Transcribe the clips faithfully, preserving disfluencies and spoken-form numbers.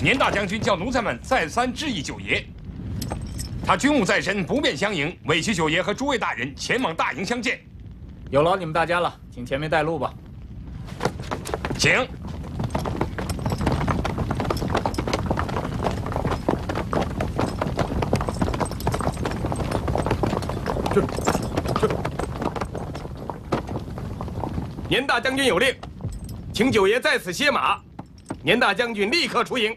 年大将军叫奴才们再三致意九爷，他军务在身，不便相迎，委屈九爷和诸位大人前往大营相见。有劳你们大家了，请前面带路吧。请。 年大将军有令，请九爷在此歇马。年大将军立刻出营。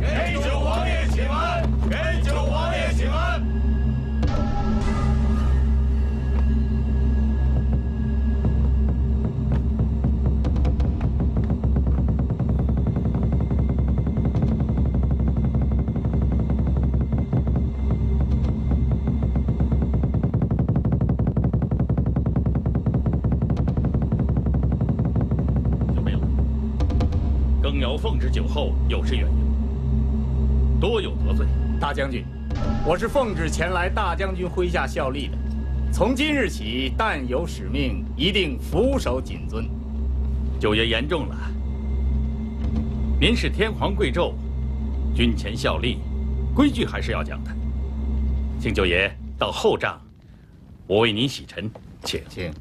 给九王爷请安！给九王爷请安！ 奉旨酒后有失远迎，多有得罪。大将军，我是奉旨前来大将军麾下效力的，从今日起，但有使命，一定俯首谨遵。九爷言重了，您是天皇贵胄，军前效力，规矩还是要讲的。请九爷到后帐，我为您洗尘，请请。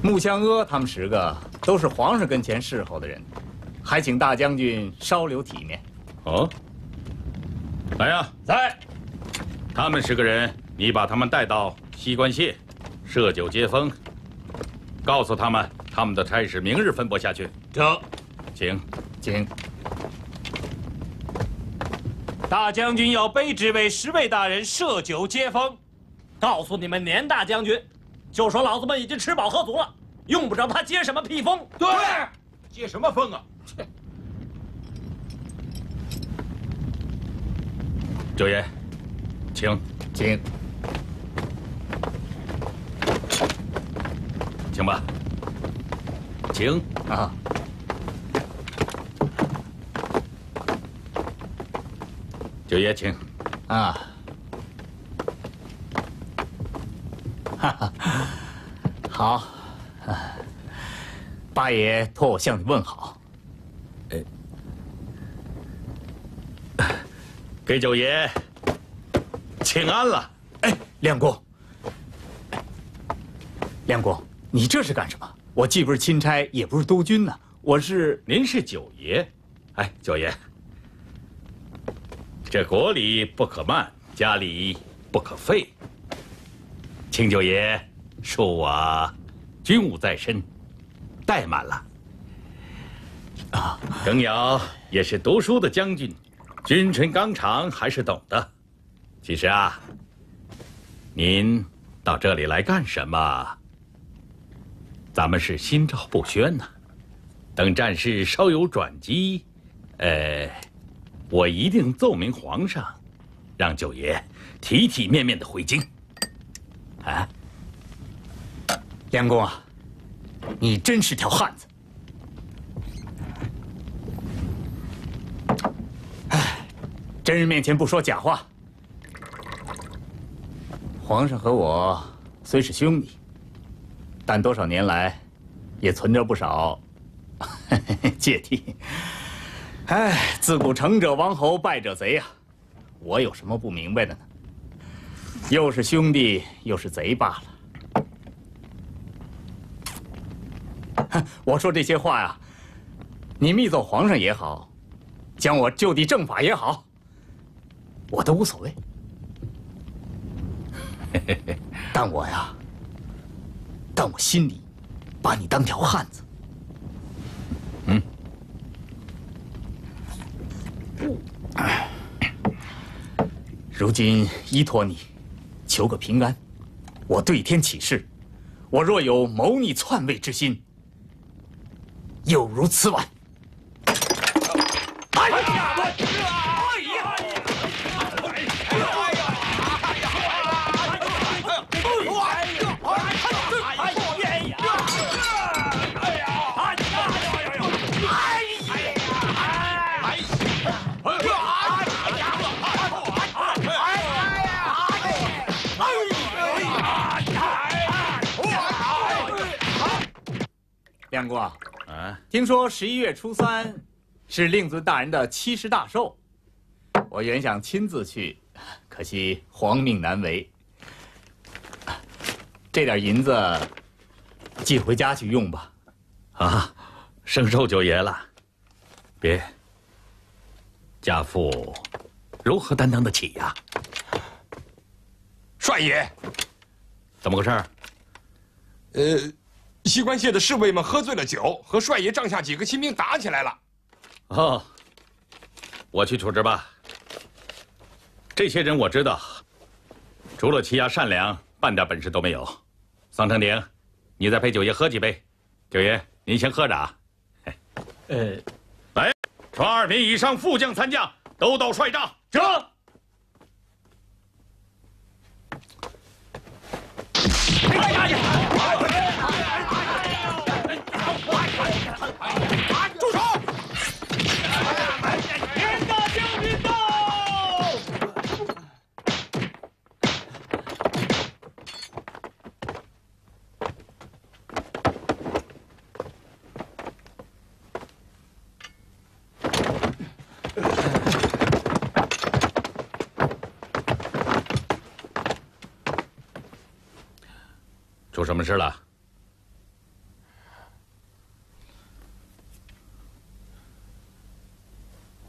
穆香阿他们十个都是皇上跟前侍候的人，还请大将军稍留体面。哦，来呀，来！他们十个人，你把他们带到西关榭，设酒接风，告诉他们他们的差事明日分拨下去。这，请，请。大将军要卑职为十位大人设酒接风，告诉你们年大将军，就说老子们已经吃饱喝足了。 用不着他接什么屁风，对，接什么风啊？九爷，请，请，请吧，请啊！九爷，请啊！哈哈，好。 八爷托我向你问好，哎，给九爷请安了。哎，亮公，亮公，你这是干什么？我既不是钦差，也不是督军呢、啊，我是……您是九爷，哎，九爷，这国礼不可慢，家礼不可废，请九爷恕我。 军务在身，怠慢了。啊，耿尧也是读书的将军，君臣纲常还是懂的。其实啊，您到这里来干什么？咱们是心照不宣呐、啊。等战事稍有转机，呃，我一定奏明皇上，让九爷体体面面的回京。啊。 梁公啊，你真是条汉子！哎，真人面前不说假话。皇上和我虽是兄弟，但多少年来也存着不少芥蒂。哎，自古成者王侯，败者贼啊！我有什么不明白的呢？又是兄弟，又是贼罢了。 我说这些话呀，你密奏皇上也好，将我就地正法也好，我都无所谓。但我呀，但我心里把你当条汉子。嗯。如今依托你，求个平安，我对天起誓，我若有谋逆篡位之心。 有如此晚。哎呀！哎呀！哎呀！哎呀！杨姑啊，听说十一月初三是令尊大人的七十大寿，我原想亲自去，可惜皇命难违。这点银子寄回家去用吧。啊，生寿九爷了，别。家父如何担当得起呀？帅爷，怎么个事儿？呃。 西关县的侍卫们喝醉了酒，和帅爷帐下几个亲兵打起来了。哦，我去处置吧。这些人我知道，除了欺压善良，半点本事都没有。桑成鼎，你再陪九爷喝几杯。九爷，您先喝着啊。呃，来，传二品以上副将、参将都到帅帐。这。 出什么事了？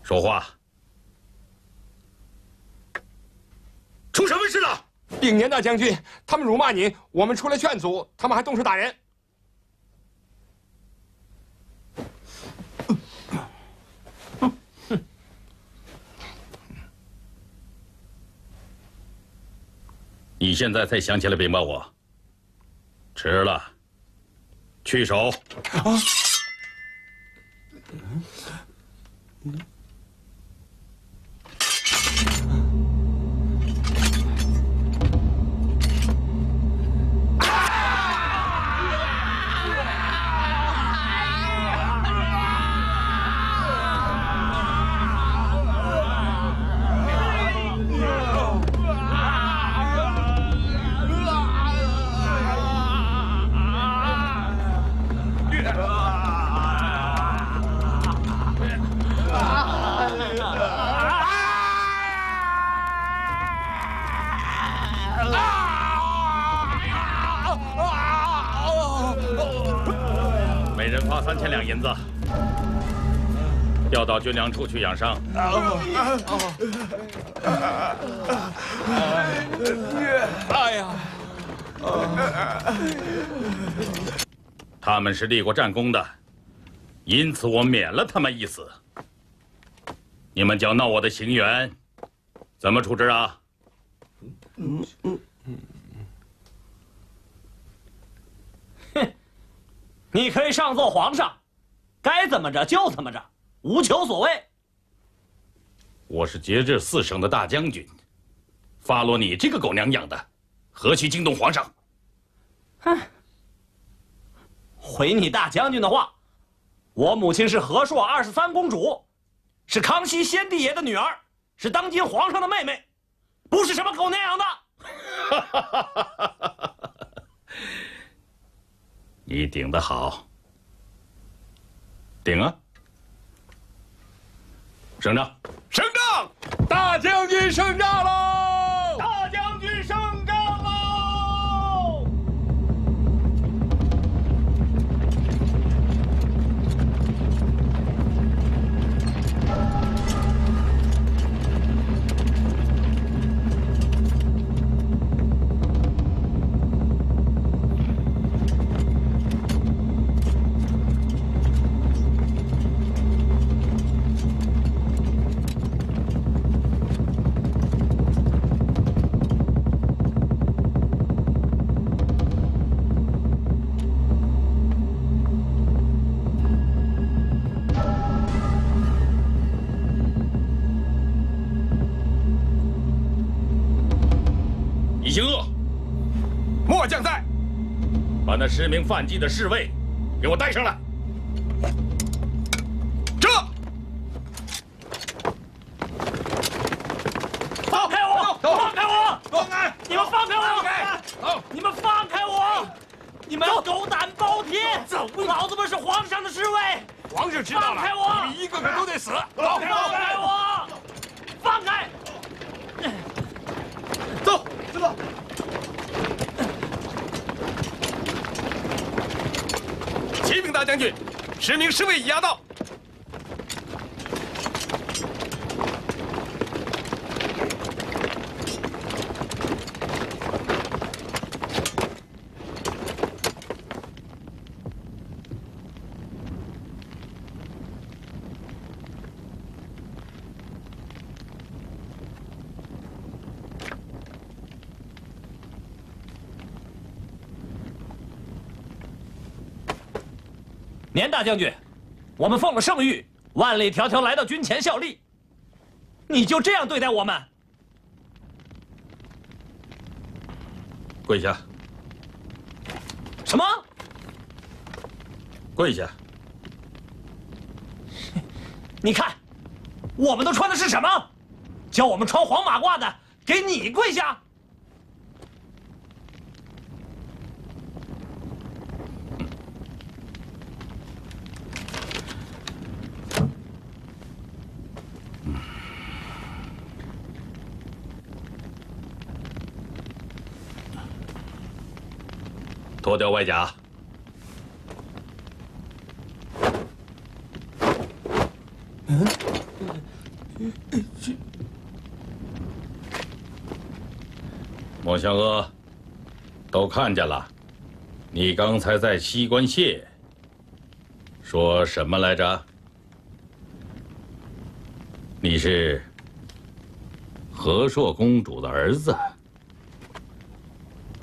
说话！出什么事了？禀年大将军，他们辱骂您，我们出来劝阻，他们还动手打人。你现在才想起来禀报我？ 迟了，去手！啊！到军粮处去养伤。哎呀！他们是立过战功的，因此我免了他们一死。你们搅闹我的行辕，怎么处置啊？嗯嗯嗯。哼，你可以上奏皇上，该怎么着就怎么着。 无求所谓。我是节制四省的大将军，发落你这个狗娘养的，何须惊动皇上？哼！回你大将军的话，我母亲是和硕二十三公主，是康熙先帝爷的女儿，是当今皇上的妹妹，不是什么狗娘养的。你顶得好，顶啊！ 升帐！升帐！大将军升帐喽！大将军升帐喽！你行恶，末将在。把那十名犯纪的侍卫给我带上来。这。放开我！放开我！放开！你们放开我！放开！你们放开我！你们狗胆包天！走！老子们是皇上的侍卫！皇上知道了，放开我！你们一个个都得死！放开我！放开！走，知道。 启禀大将军，十名侍卫已押到。年大将军，我们奉了圣谕，万里迢迢来到军前效力，你就这样对待我们？跪下！什么？跪下！你看，我们都穿的是什么？叫我们穿黄马褂的，给你跪下！ 脱掉外甲，嗯，莫香阿，都看见了，你刚才在西关榭说什么来着？你是和硕公主的儿子，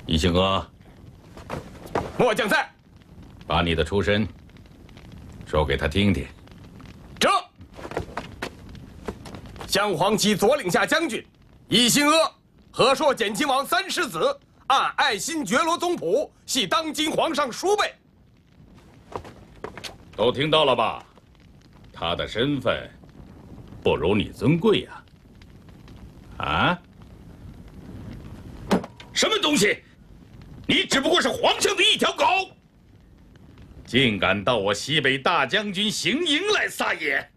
一星阿。 末将在，把你的出身说给他听听。这，镶黄旗左领下将军，一心阿，和硕简亲王三世子，按爱新觉罗宗谱，系当今皇上叔辈。都听到了吧？他的身份不如你尊贵呀、啊！啊？什么东西？ 你只不过是皇上的一条狗，竟敢到我西北大将军行营来撒野！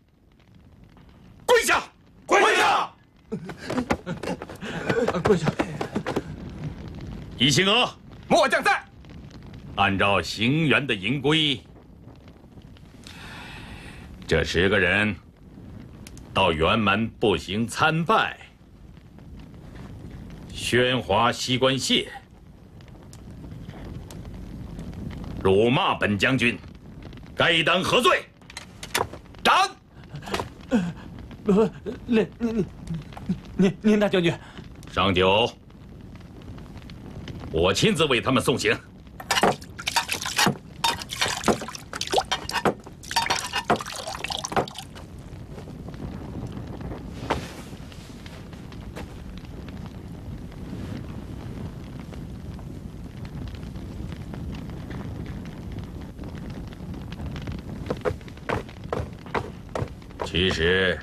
跪下！跪下！跪下！一星阿，末将在。按照行辕的营规，这十个人到辕门步行参拜，喧哗西关榭。 辱骂本将军，该当何罪？斩！不，您您您您大将军，上酒，我亲自为他们送行。其实，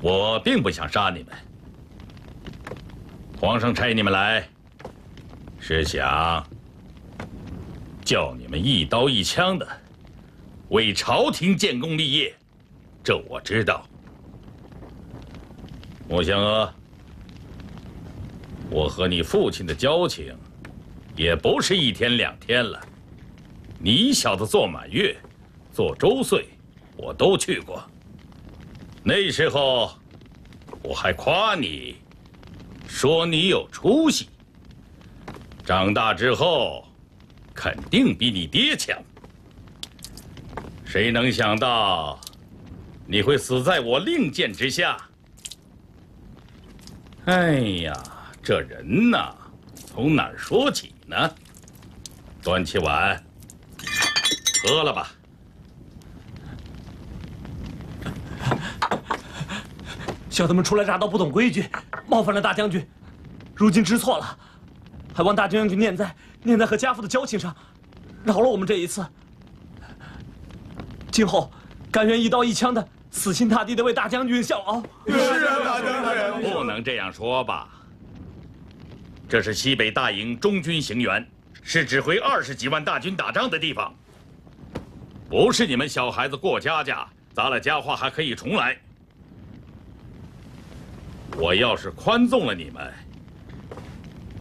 我并不想杀你们。皇上差你们来，是想叫你们一刀一枪的为朝廷建功立业，这我知道。莫香阿，我和你父亲的交情也不是一天两天了。你小子做满月，做周岁。 我都去过，那时候我还夸你，说你有出息。长大之后，肯定比你爹强。谁能想到，你会死在我令箭之下？哎呀，这人呐，从哪儿说起呢？端起碗，喝了吧。 小子们初来乍到，不懂规矩，冒犯了大将军。如今知错了，还望大将军念在念在和家父的交情上，饶了我们这一次。今后甘愿一刀一枪的，死心塌地的为大将军效劳。是啊，大将军，不能这样说吧？这是西北大营中军行辕，是指挥二十几万大军打仗的地方，不是你们小孩子过家家。砸了家话还可以重来。我要是宽纵了你们，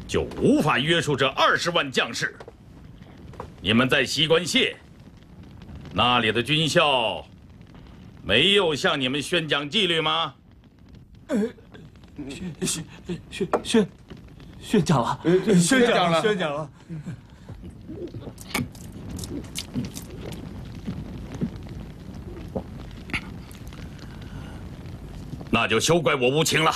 就无法约束这二十万将士。你们在西关县那里的军校，没有向你们宣讲纪律吗？宣宣宣宣宣讲了，宣讲了，宣讲了。 那就休怪我无情了。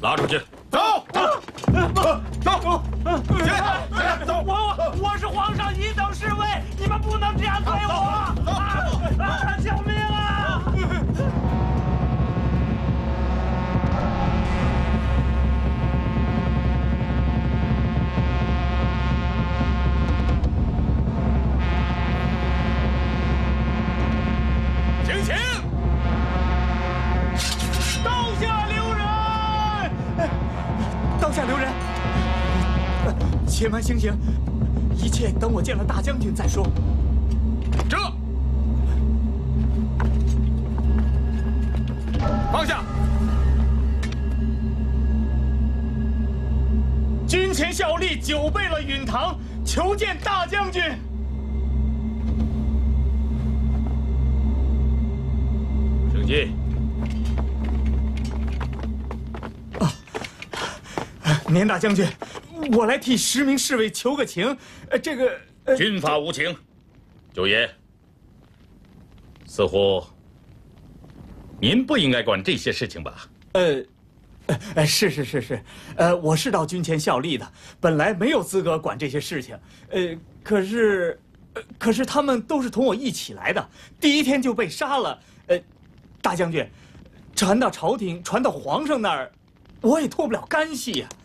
拉出去！走走走走！起来！起来！走！我我是皇上一等侍卫，你们不能这样对我！走！啊！救命啊！且慢行刑，一切等我见了大将军再说。这，放下。军前效力久背了允堂，求见大将军。请进。啊，年大将军。 我来替十名侍卫求个情，呃，这个、呃、军法无情，九爷，似乎您不应该管这些事情吧？呃，呃，是是是是，呃，我是到军前效力的，本来没有资格管这些事情，呃，可是，呃、可是他们都是同我一起来的，第一天就被杀了，呃，大将军，传到朝廷，传到皇上那儿，我也脱不了干系呀、啊。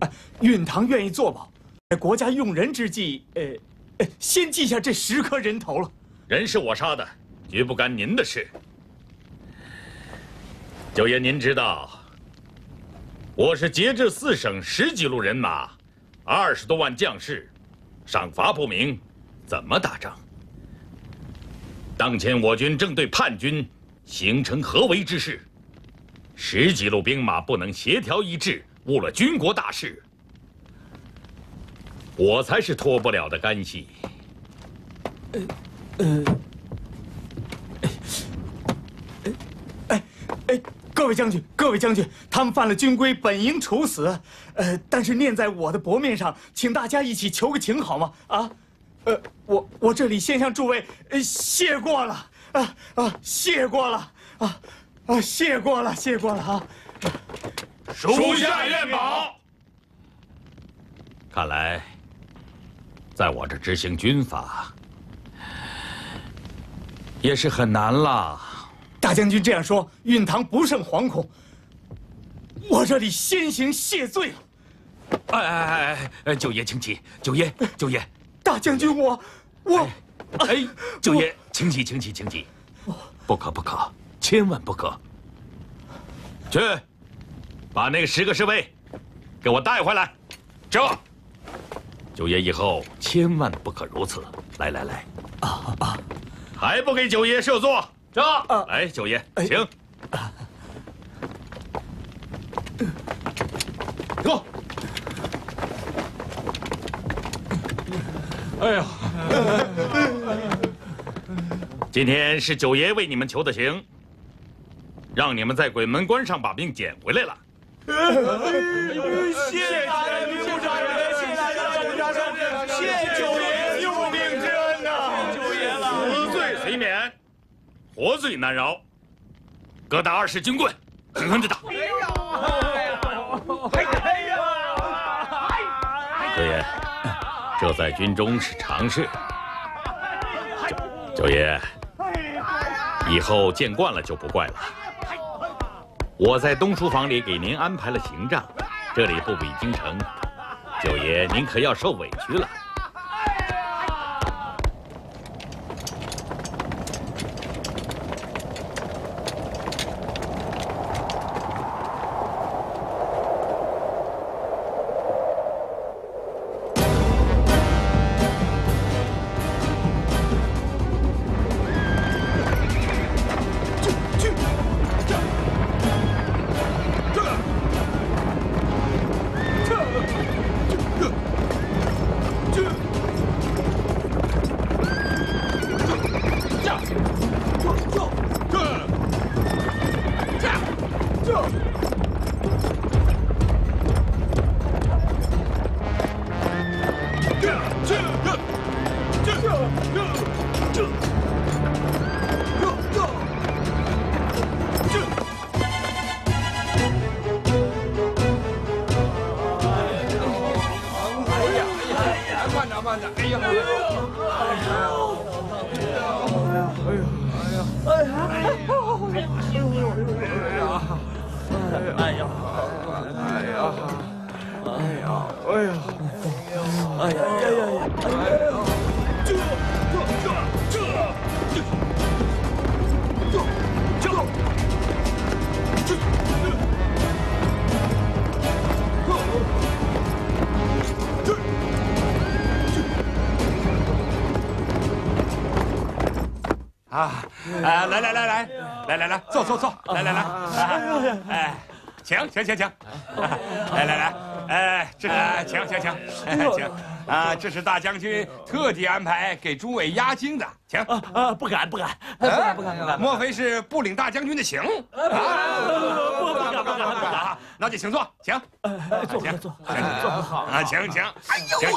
啊，允堂愿意作保，在国家用人之际，呃，呃，先记下这十颗人头了。人是我杀的，绝不干您的事。九爷，您知道，我是节制四省十几路人马，二十多万将士，赏罚不明，怎么打仗？当前我军正对叛军形成合围之势，十几路兵马不能协调一致。 误了军国大事，我才是脱不了的干系。呃呃，哎哎哎，各位将军，各位将军，他们犯了军规，本应处死。呃，但是念在我的薄面上，请大家一起求个情，好吗？啊，呃，我我这里先向诸位呃谢过了啊啊，谢过了啊啊，谢过了，谢过了啊。 属下愿保。看来，在我这执行军法也是很难了。大将军这样说，允堂不胜惶恐。我这里先行谢罪了。哎哎哎哎！九爷请起，九爷九爷，大将军我我哎，九爷请起请起请起，不可不可，千万不可。去。 把那十个侍卫给我带回来。这，九爷以后千万不可如此。来来来，啊啊，还不给九爷设座？这，来，九爷，请。坐。哎呀，今天是九爷为你们求的情，让你们在鬼门关上把命捡回来了。 谢大人，谢大人，谢大人，谢九爷救命之恩呐！九爷了，死罪虽免，活罪难饶。各打二十军棍，狠狠的打！哎呀！哎呀！九爷，这在军中是常事。九爷，以后见惯了就不怪了。 我在东书房里给您安排了行帐，这里不比京城，九爷您可要受委屈了。慢点，哎呀，哎呀，哎呀，哎呀，哎呀，哎呀，哎呀，哎呀，哎呀，哎呀，哎呀，哎呀，哎呀。 啊，哎，来来来来，来来来，坐坐坐，来来来，哎，请请请请，来来来，哎，这请请请，请啊，这是大将军特地安排给诸位压惊的，请啊，不敢不敢不敢不敢，莫非是不领大将军的情？不不敢不敢不敢，那就请坐，请坐坐坐坐好啊，请请，哎呦。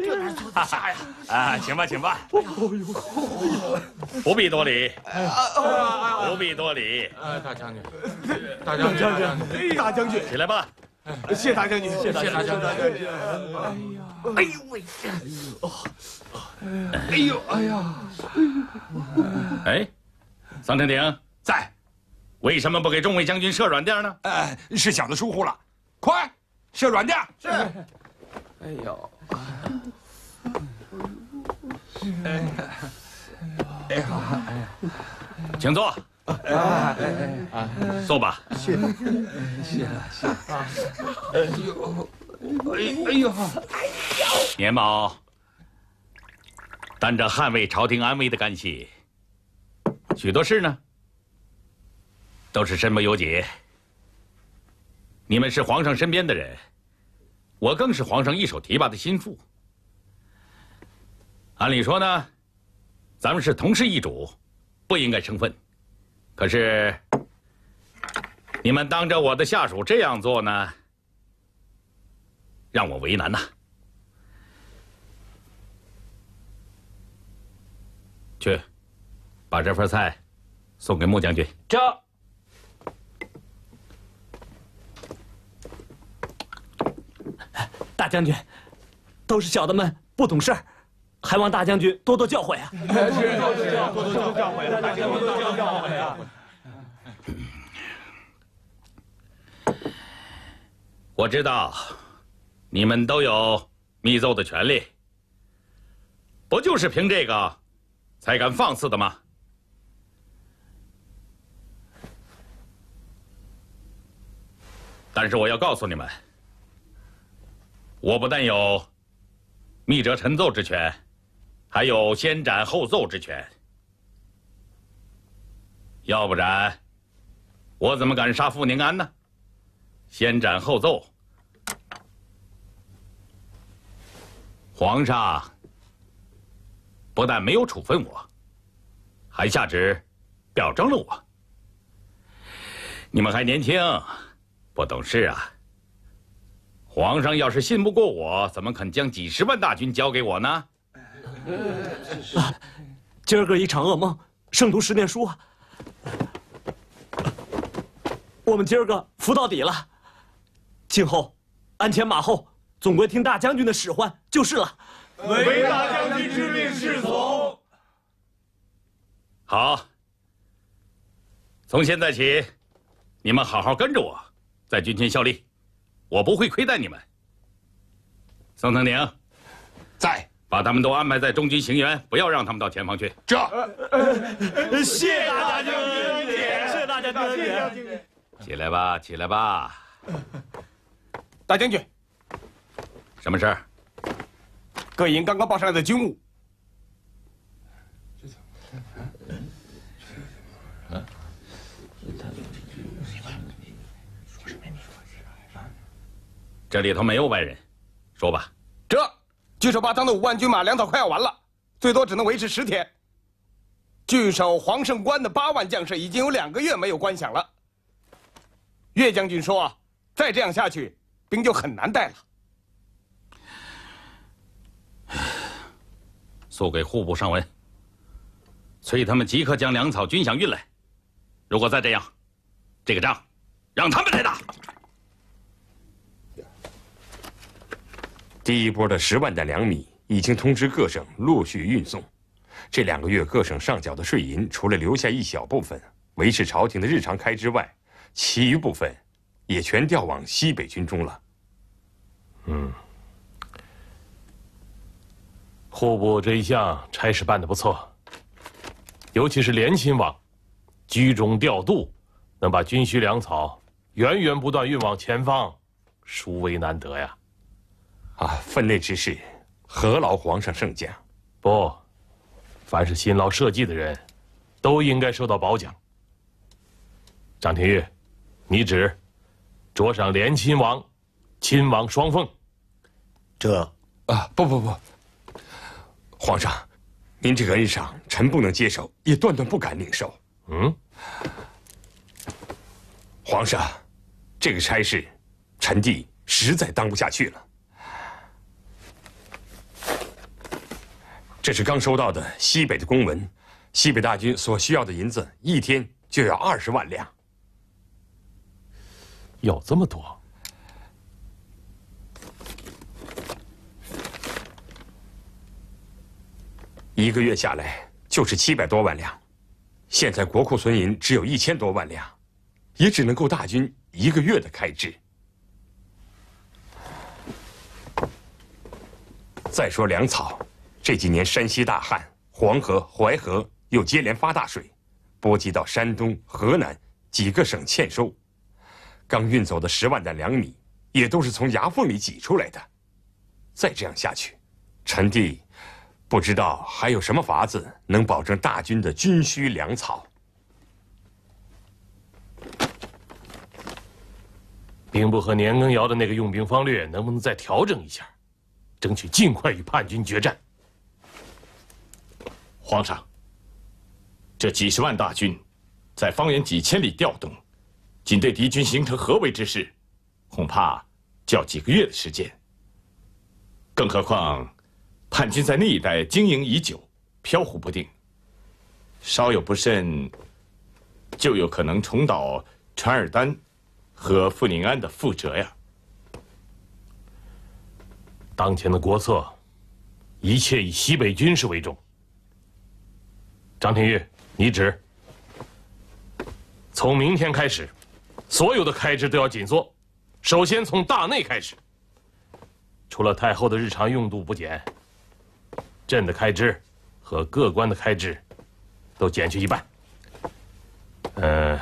这哪坐得下呀？啊，请吧，请吧，不必多礼，不必多礼。大将军，大将军，大将军，起来吧。谢大将军，谢大将军。哎呦喂！哎呦哎呀！哎，桑亭亭在，为什么不给中尉将军设软垫呢？哎，是小子疏忽了，快设软垫。是。哎呦。 哎，哎呀，请坐。哎，坐吧。谢谢，谢谢啊！哎呦，哎呦，哎呦！年某，担着捍卫朝廷安危的干系，许多事呢，都是身不由己。你们是皇上身边的人，我更是皇上一手提拔的心腹。 按理说呢，咱们是同是一主，不应该生分。可是，你们当着我的下属这样做呢，让我为难呐。去，把这份菜送给穆将军。这。大将军，都是小的们不懂事儿。 还望大将军多多教诲啊！是是，多多教诲啊！大将军多多教诲啊！我知道，你们都有密奏的权利，不就是凭这个才敢放肆的吗？但是我要告诉你们，我不但有密折陈奏之权。 还有先斩后奏之权，要不然我怎么敢杀傅宁安呢？先斩后奏，皇上不但没有处分我，还下旨表彰了我。你们还年轻，不懂事啊！皇上要是信不过我，怎么肯将几十万大军交给我呢？ 啊，今儿个一场噩梦，胜读十年书啊！我们今儿个服到底了，今后鞍前马后，总归听大将军的使唤就是了。唯大将军之命是从。好，从现在起，你们好好跟着我，在军前效力，我不会亏待你们。桑亭亭，在。 把他们都安排在中军行辕，不要让他们到前方去。这，谢大将军，谢大将军。起来吧，起来吧。大将军，什么事儿？各营刚刚报上来的军务。这里头没有外人，说吧。这。 据守巴仓的五万军马粮草快要完了，最多只能维持十天。据守黄胜关的八万将士已经有两个月没有官饷了。岳将军说：“再这样下去，兵就很难带了。”速给户部上文，催他们即刻将粮草军饷运来。如果再这样，这个仗让他们来打。 第一波的十万担粮米已经通知各省陆续运送。这两个月各省上缴的税银，除了留下一小部分维持朝廷的日常开支外，其余部分也全调往西北军中了。嗯，户部这一项差事办得不错，尤其是联勤网，居中调度，能把军需粮草源源不断运往前方，殊为难得呀。 啊，分内之事，何劳皇上圣驾？不，凡是辛劳社稷的人，都应该受到褒奖。张廷玉，你旨，擢赏联亲王、亲王双凤。这……啊，不不不，皇上，您这个恩赏，臣不能接受，也断断不敢领受。嗯，皇上，这个差事，臣弟实在当不下去了。 这是刚收到的西北的公文，西北大军所需要的银子一天就要二十万两，有这么多？一个月下来就是七百多万两，现在国库存银只有一千多万两，也只能够大军一个月的开支。再说粮草。 这几年山西大旱，黄河、淮河又接连发大水，波及到山东、河南几个省欠收。刚运走的十万担粮米，也都是从牙缝里挤出来的。再这样下去，臣弟不知道还有什么法子能保证大军的军需粮草。兵部和年羹尧的那个用兵方略能不能再调整一下，争取尽快与叛军决战？ 皇上，这几十万大军，在方圆几千里调动，仅对敌军形成合围之势，恐怕就要几个月的时间。更何况，叛军在那一带经营已久，飘忽不定，稍有不慎，就有可能重蹈陈尔丹和傅宁安的覆辙呀。当前的国策，一切以西北军事为重。 张廷玉，你旨，从明天开始，所有的开支都要紧缩，首先从大内开始。除了太后的日常用度不减，朕的开支和各官的开支都减去一半。呃，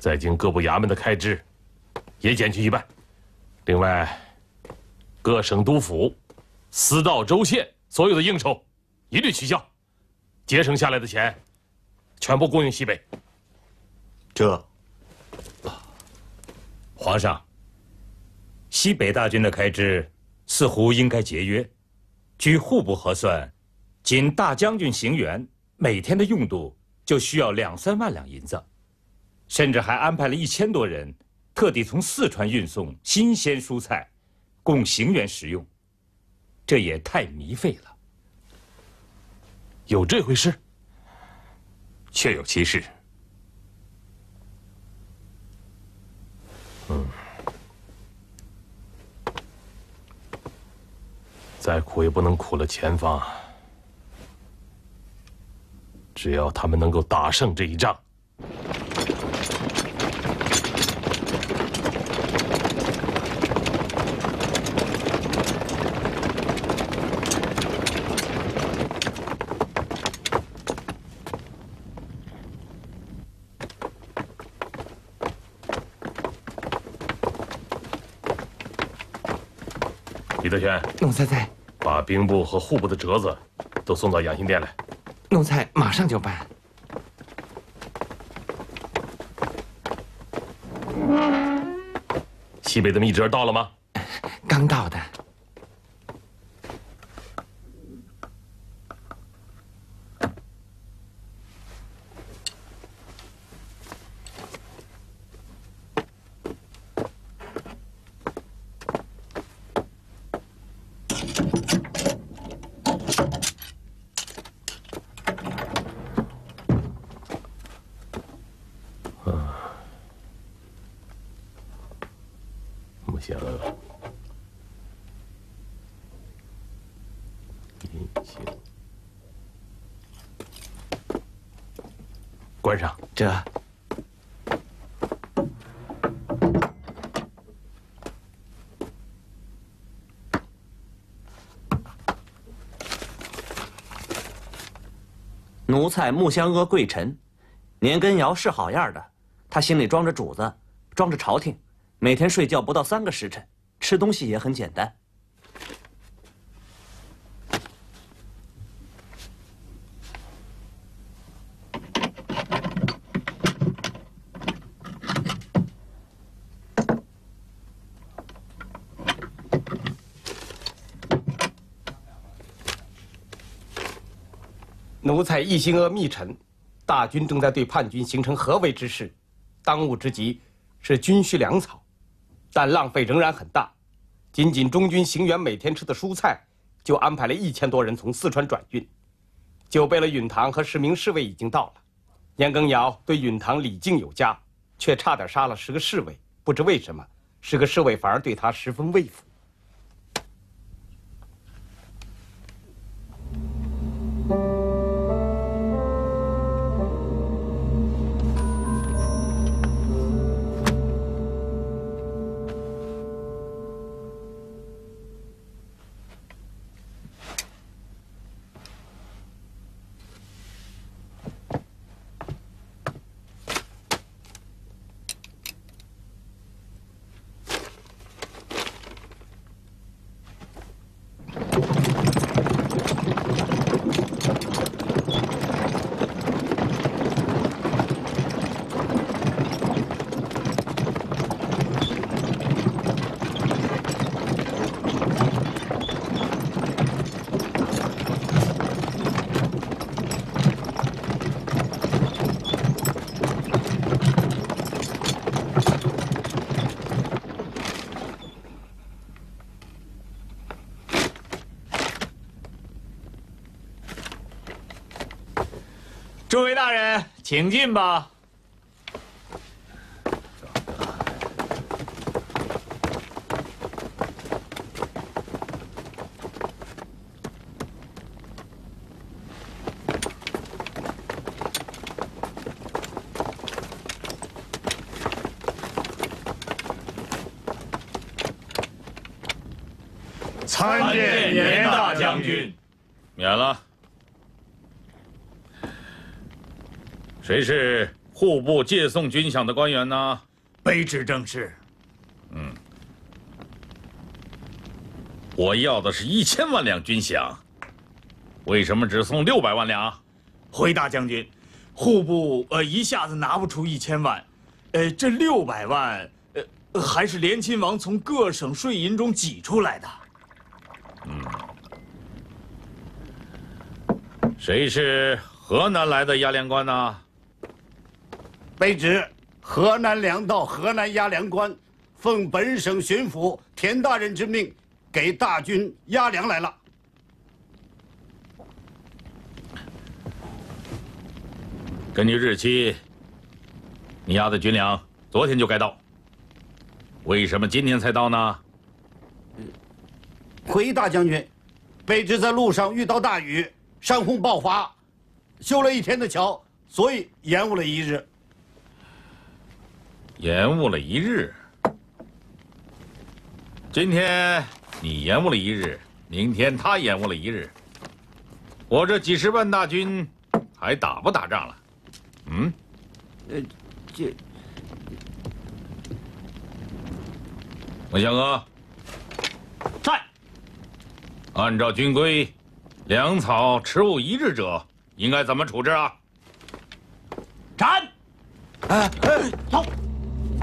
在京各部衙门的开支也减去一半。另外，各省督府、司道州县所有的应酬一律取消。 节省下来的钱，全部供应西北。这，皇上，西北大军的开支似乎应该节约。据户部核算，仅大将军邢元每天的用度就需要两三万两银子，甚至还安排了一千多人特地从四川运送新鲜蔬菜，供邢元食用。这也太糜费了。 有这回事？确有其事。嗯，再苦也不能苦了前方。只要他们能够打胜这一仗，李德全，奴才在。把兵部和户部的折子都送到养心殿来。奴才马上就办。西北的密折到了吗？刚到的。这奴才木香阿贵臣，年羹尧是好样的，他心里装着主子，装着朝廷，每天睡觉不到三个时辰，吃东西也很简单。 奴才一心阿密臣，大军正在对叛军形成合围之势，当务之急是军需粮草，但浪费仍然很大。仅仅中军行辕每天吃的蔬菜，就安排了一千多人从四川转运。久备了允堂和十名侍卫已经到了，年羹尧对允堂礼敬有加，却差点杀了十个侍卫。不知为什么，十个侍卫反而对他十分畏服。 诸位大人，请进吧。参见年大将军。免了。 谁是户部借送军饷的官员呢？卑职正是。嗯，我要的是一千万两军饷，为什么只送六百万两？回大将军，户部呃一下子拿不出一千万，呃这六百万呃还是联亲王从各省税银中挤出来的。嗯，谁是河南来的押粮官呢？ 卑职河南粮道河南押粮官，奉本省巡抚田大人之命，给大军押粮来了。根据日期，你押的军粮昨天就该到，为什么今天才到呢？回大将军，卑职在路上遇到大雨，山洪爆发，修了一天的桥，所以延误了一日。 延误了一日，今天你延误了一日，明天他延误了一日，我这几十万大军还打不打仗了？嗯，呃，这木香阿，在。按照军规，粮草迟误一日者，应该怎么处置啊？斩！哎哎，走。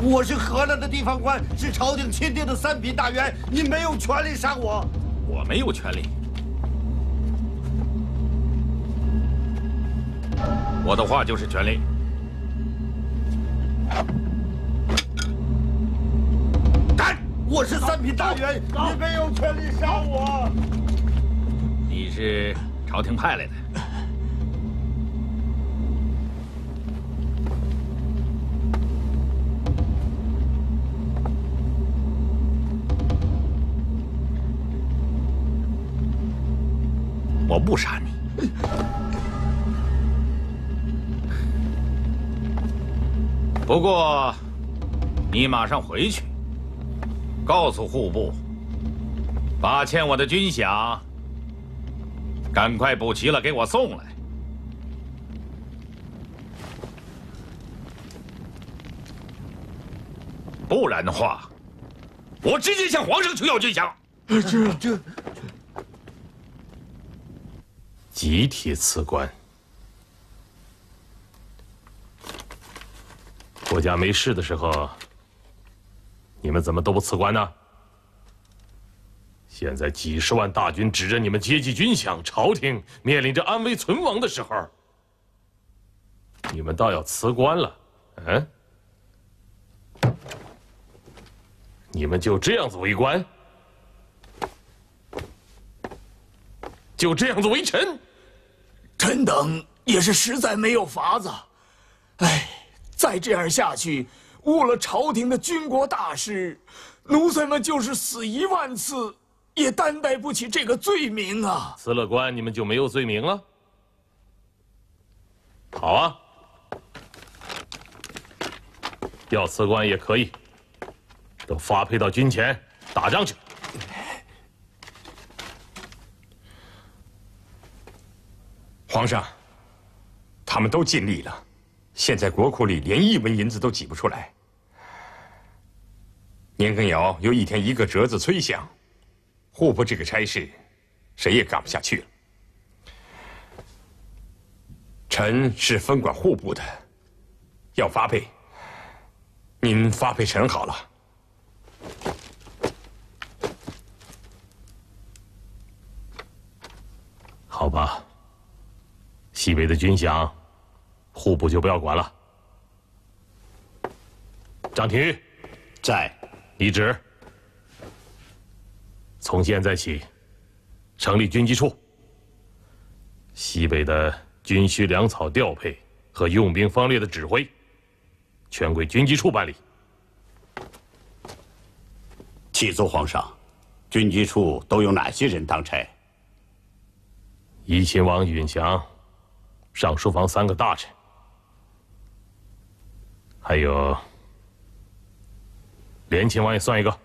我是河南的地方官，是朝廷钦定的三品大员，你没有权利杀我。我没有权利。我的话就是权利。干！我是三品大员，你没有权利杀我。你是朝廷派来的。 我不杀你，不过，你马上回去，告诉户部，把欠我的军饷赶快补齐了，给我送来。 不然的话，我直接向皇上求要军饷。这这集体辞官，国家没事的时候，你们怎么都不辞官呢？现在几十万大军指着你们接济军饷，朝廷面临着安危存亡的时候，你们倒要辞官了，嗯？ 你们就这样子为官，就这样子为臣，臣等也是实在没有法子。哎，再这样下去，误了朝廷的军国大事，奴才们就是死一万次，也担待不起这个罪名啊！辞了官，你们就没有罪名了？好啊，要辞官也可以。 都发配到军前打仗去。皇上，他们都尽力了，现在国库里连一文银子都挤不出来。年羹尧又一天一个折子催饷，户部这个差事，谁也干不下去了。臣是分管户部的，要发配，您发配臣好了。 好吧，西北的军饷，户部就不要管了。张廷玉，在。李直，从现在起，成立军机处。西北的军需粮草调配和用兵方略的指挥，全归军机处办理。 启奏皇上，军机处都有哪些人当差？怡亲王允祥、尚书房三个大臣，还有联亲王也算一个。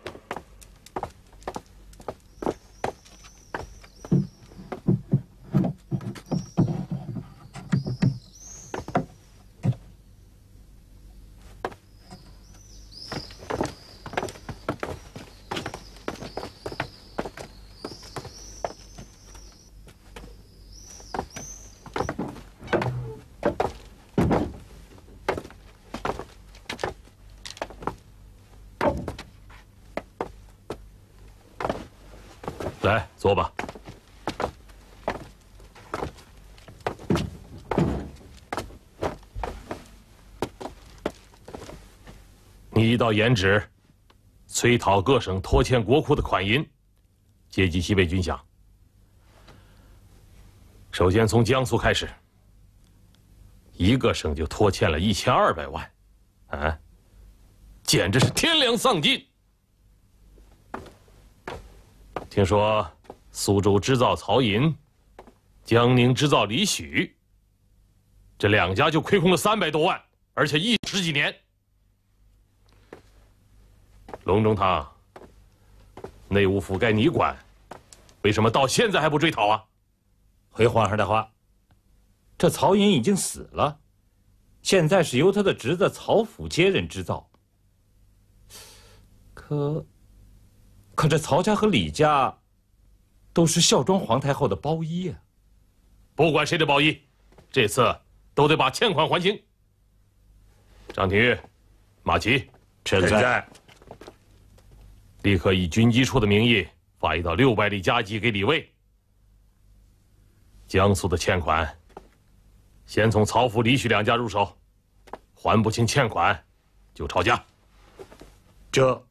来，坐吧。你一道严旨，催讨各省拖欠国库的款银，接济西北军饷。首先从江苏开始，一个省就拖欠了一千二百万，啊，简直是天良丧尽。 听说苏州织造曹寅，江宁织造李许，这两家就亏空了三百多万，而且一十几年。隆中堂、内务府该你管，为什么到现在还不追讨啊？回皇上的话，这曹寅已经死了，现在是由他的侄子曹府接任织造，可。 可这曹家和李家，都是孝庄皇太后的包衣啊！不管谁的包衣，这次都得把欠款还清。张廷玉、马齐，臣在。立刻以军机处的名义发一道六百里加急给李卫。江苏的欠款，先从曹府、李许两家入手，还不清欠款，就抄家。这。